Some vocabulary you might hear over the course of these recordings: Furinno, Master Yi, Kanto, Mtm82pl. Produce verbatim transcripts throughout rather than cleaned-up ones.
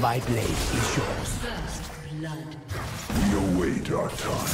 My blade is yours. First blood. We await our time.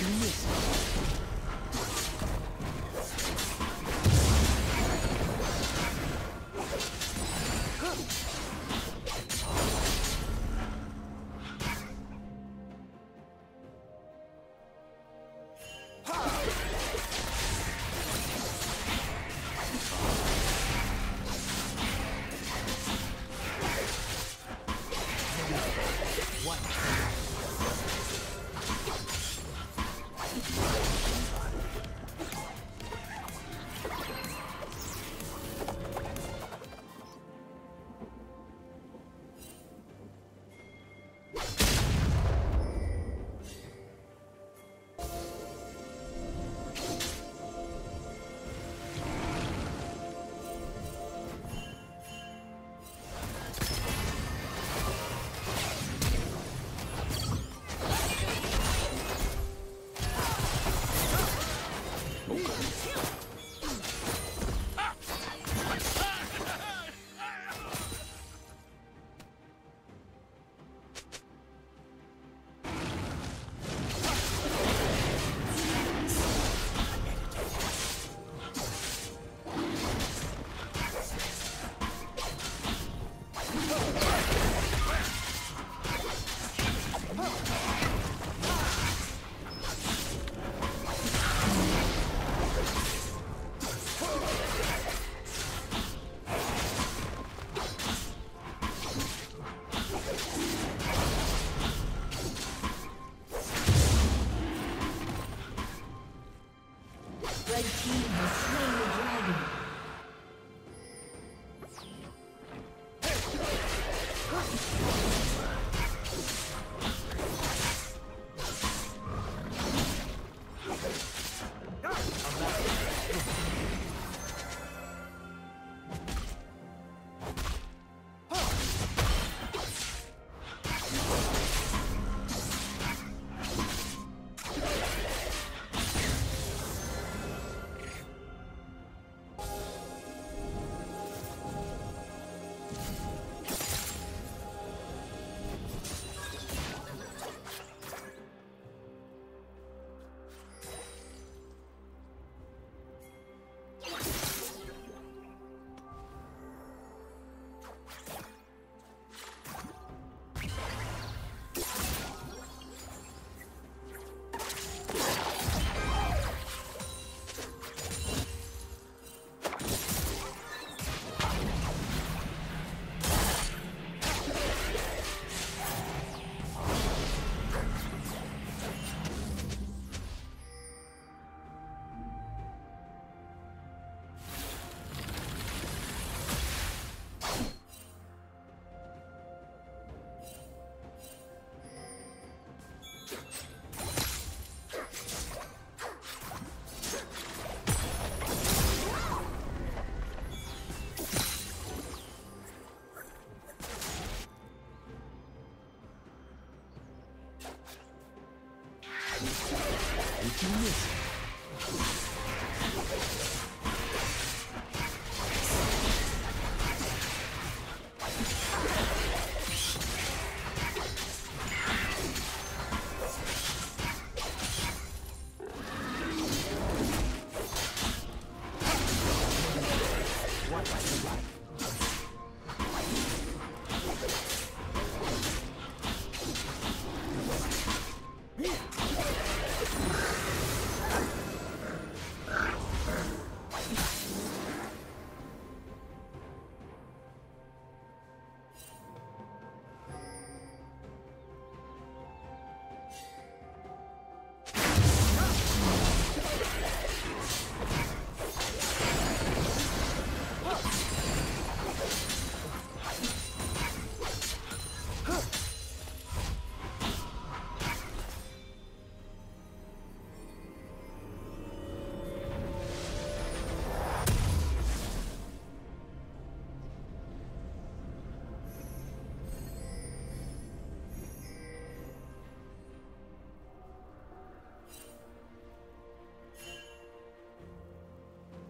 You miss it.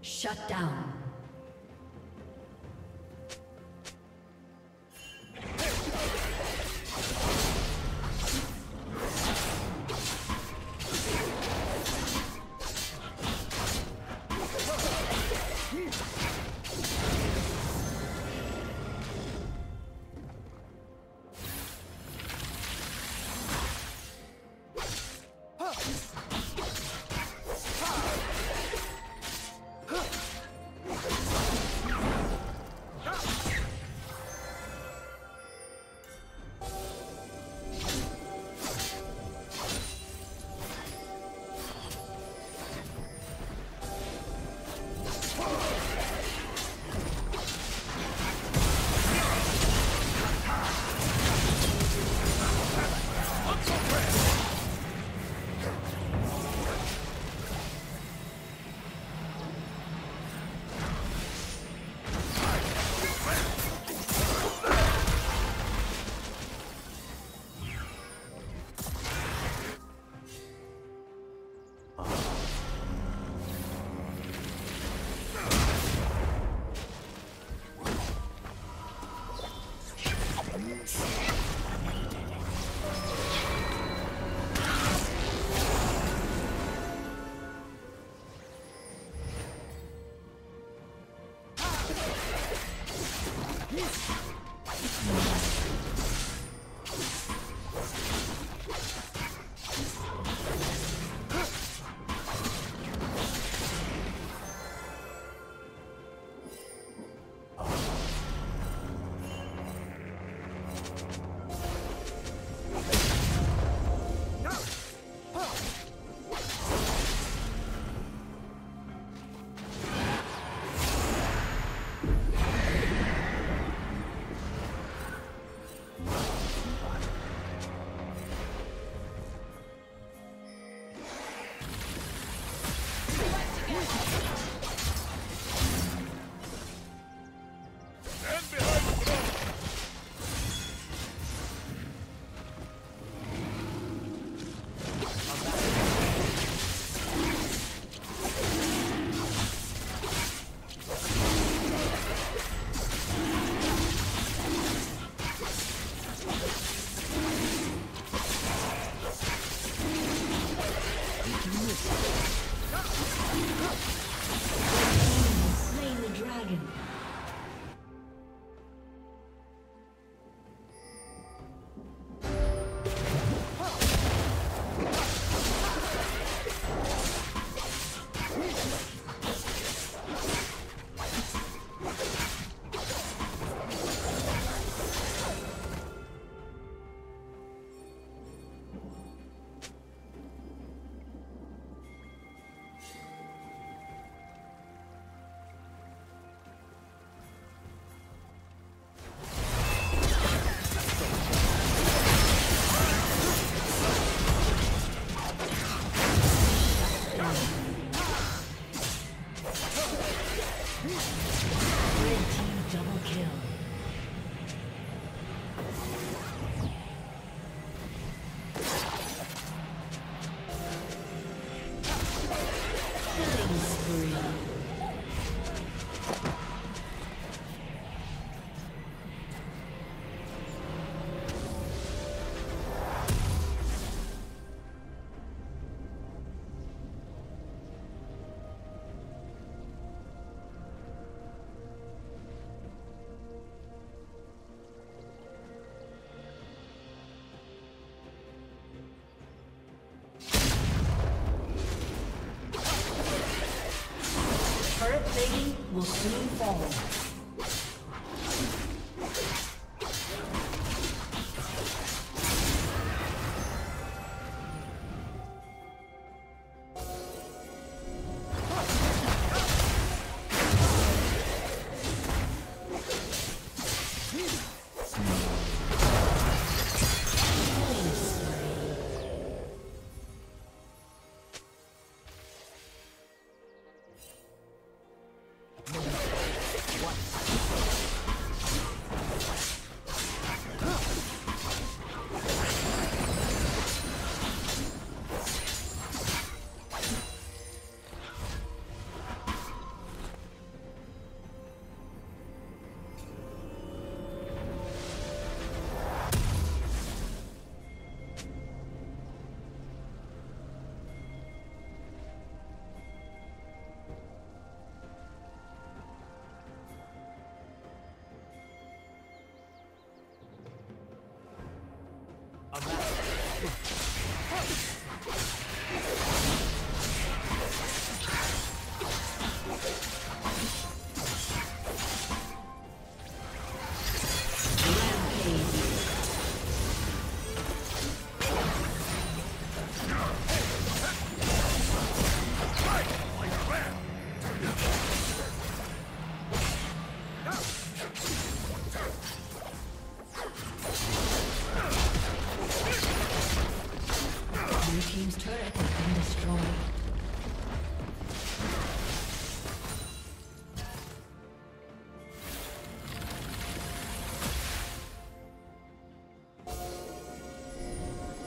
Shut down. Huh. plating will soon fall. Blue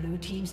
Blue team's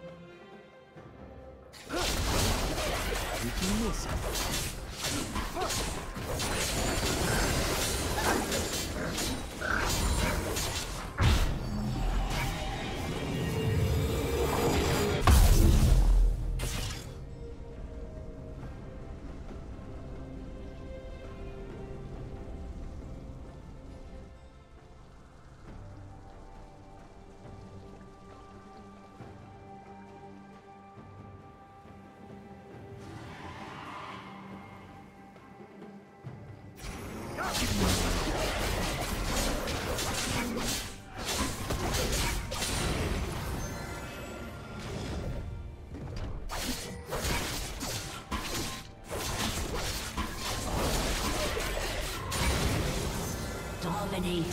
Dominating.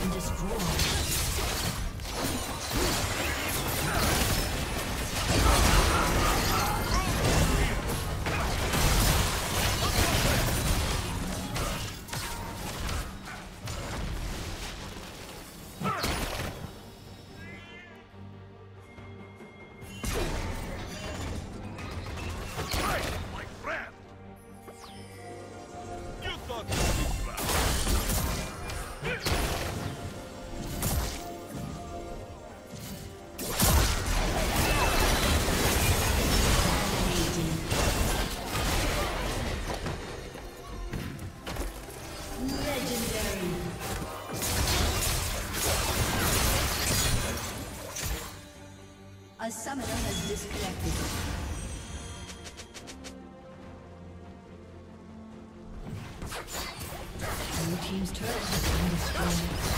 been destroyed. The summoner has disconnected. Blue team's turret has been destroyed.